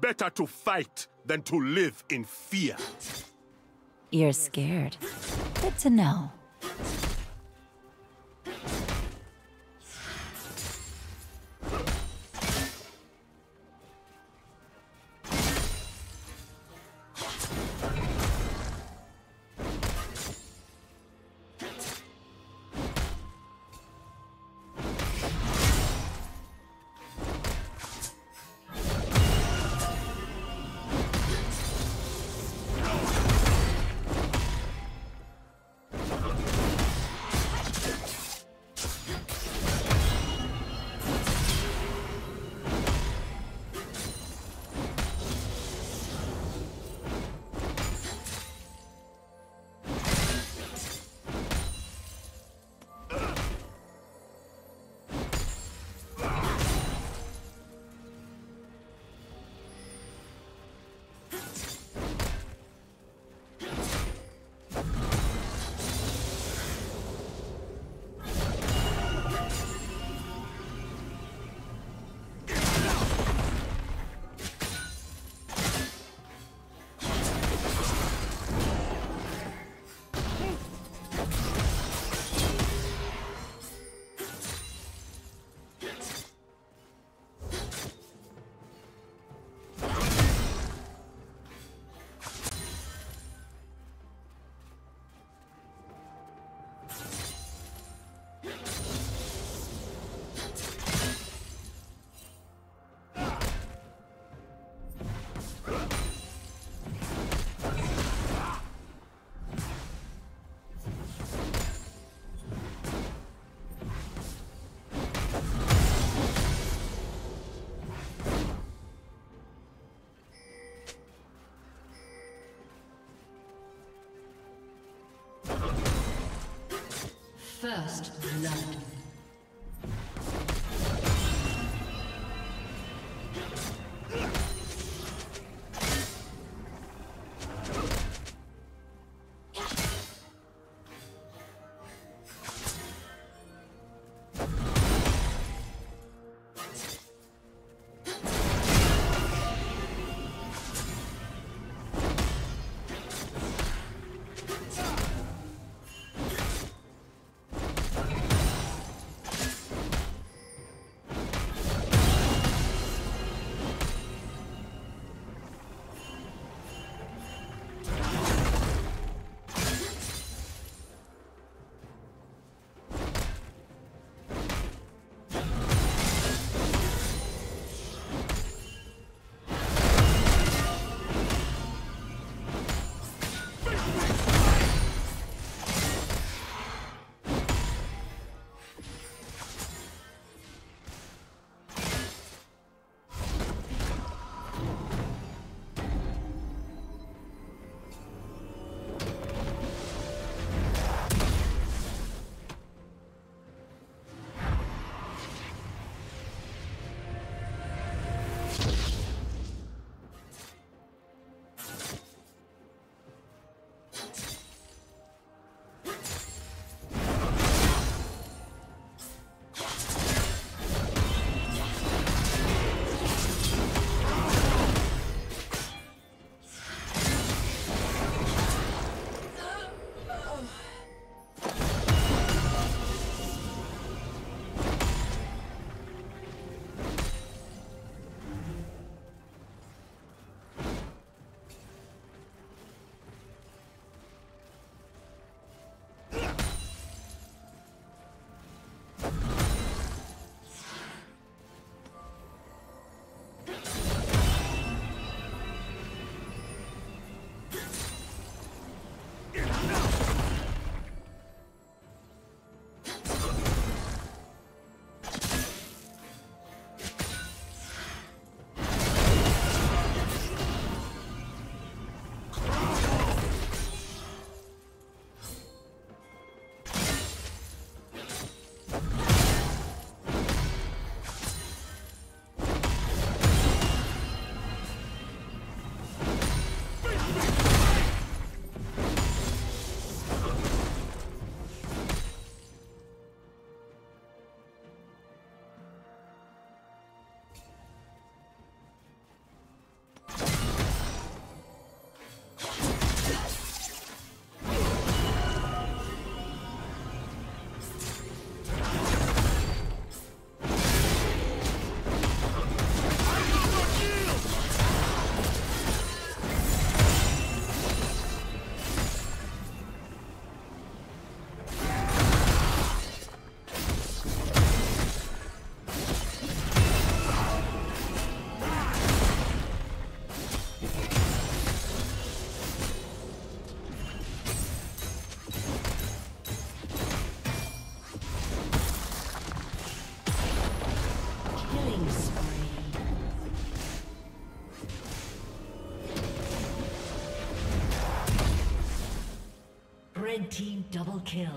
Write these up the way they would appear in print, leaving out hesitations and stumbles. Better to fight than to live in fear. You're scared. Good to know. First blood. Red team double kill.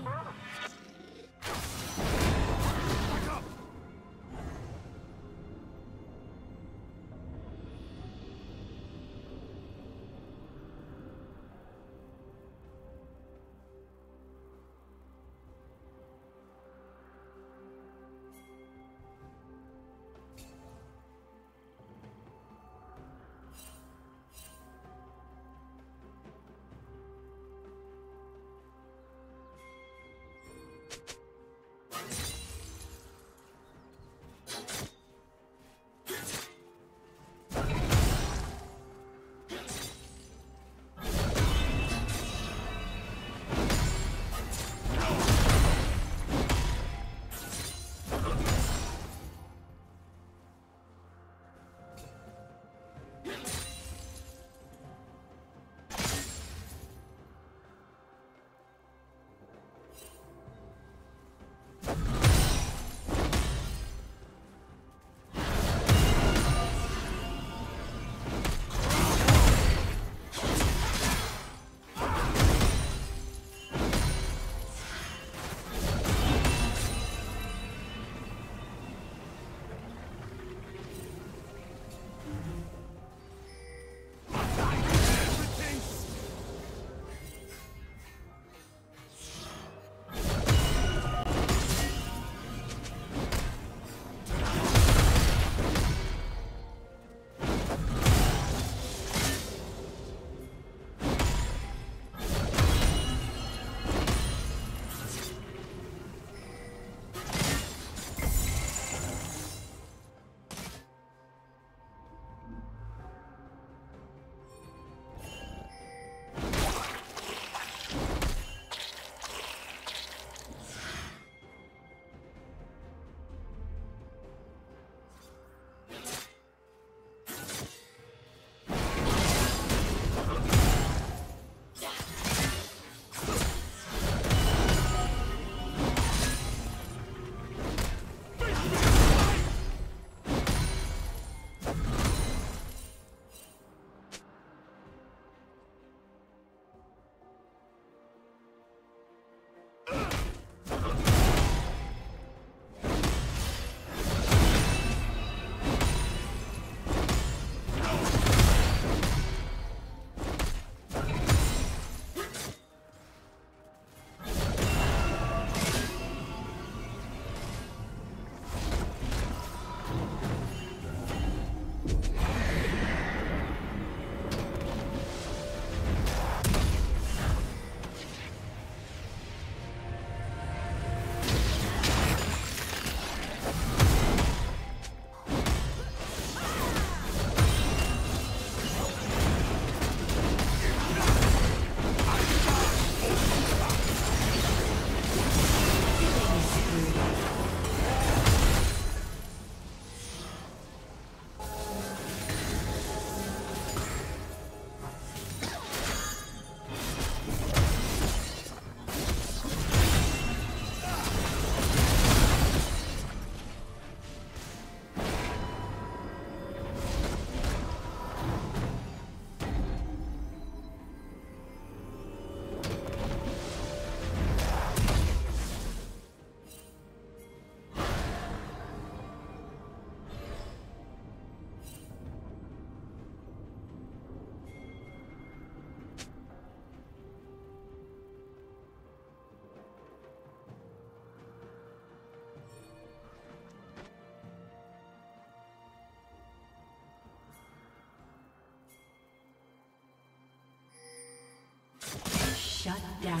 Shut down.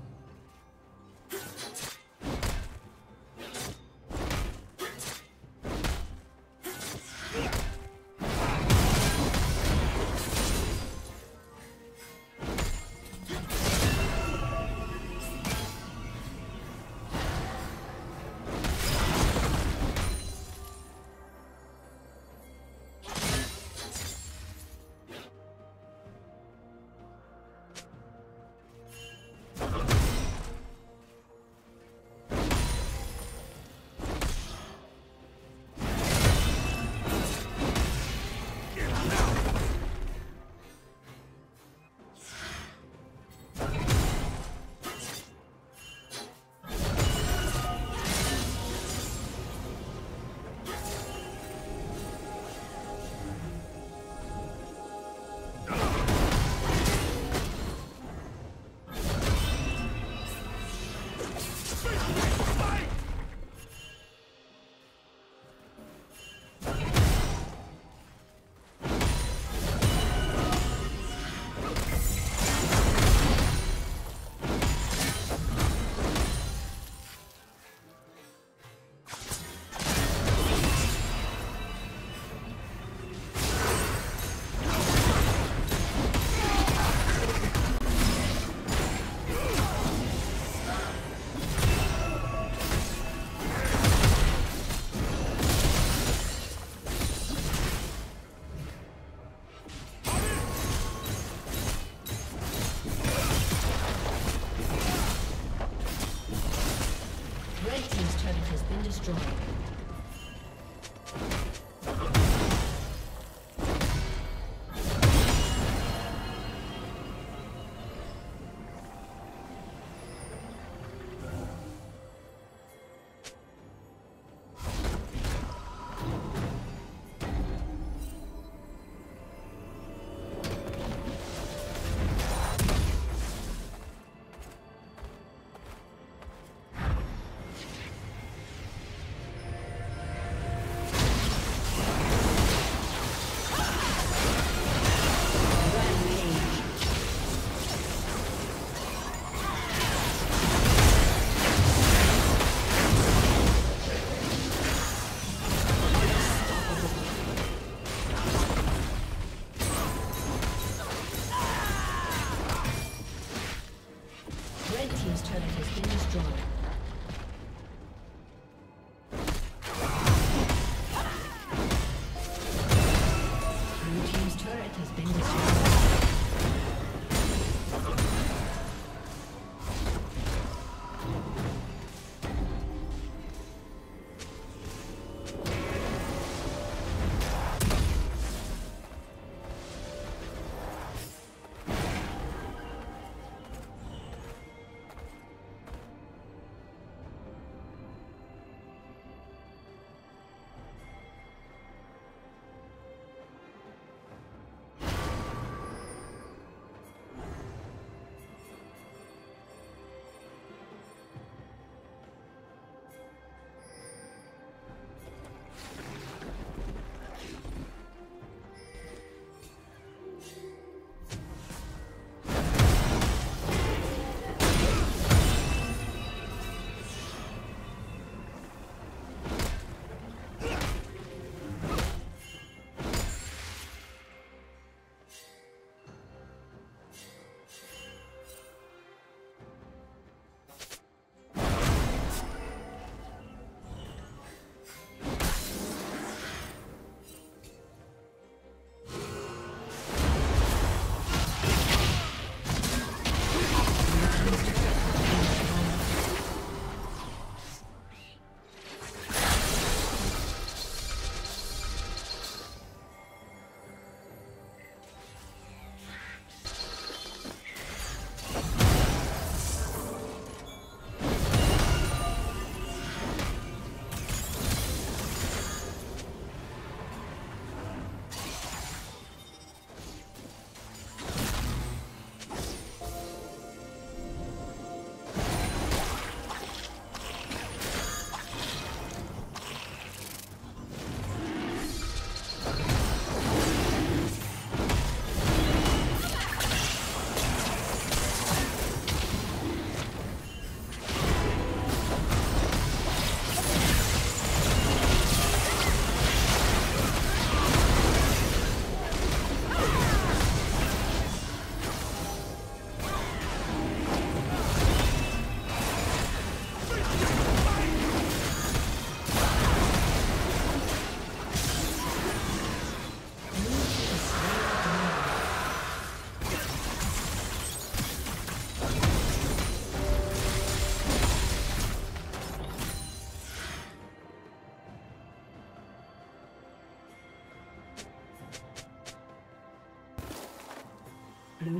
Blue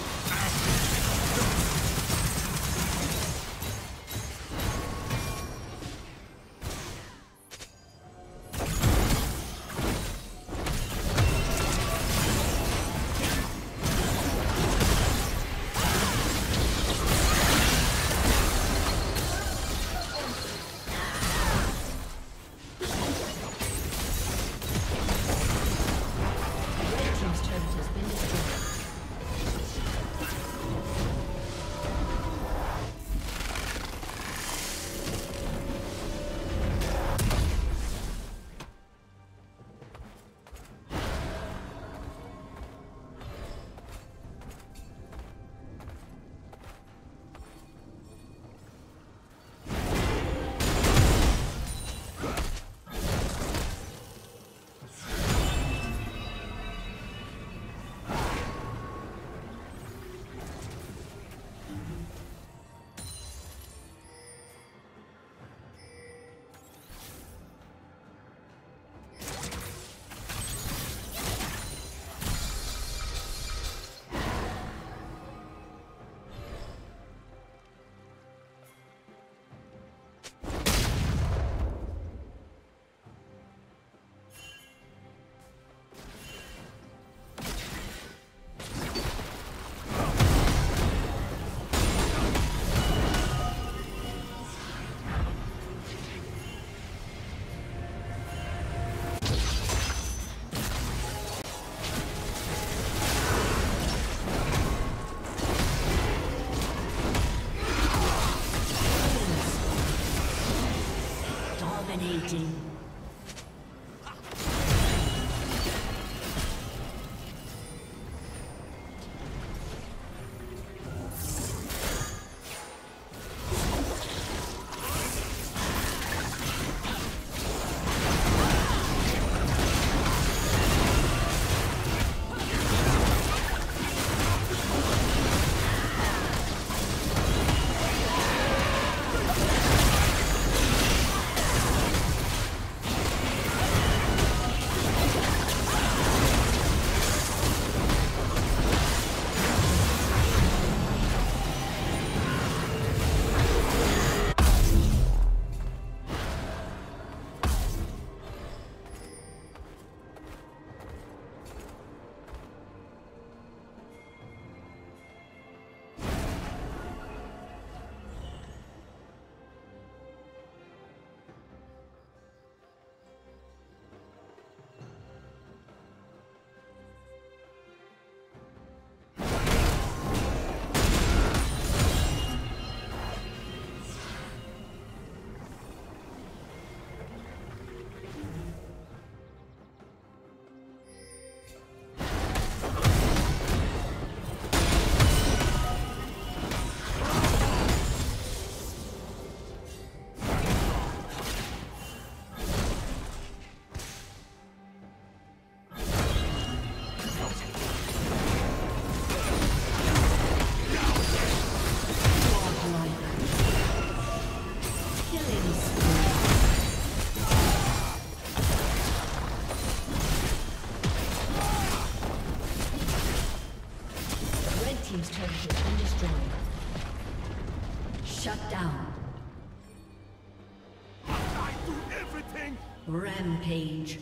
Rampage.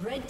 Red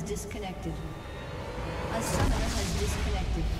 has disconnected. A summoner has disconnected.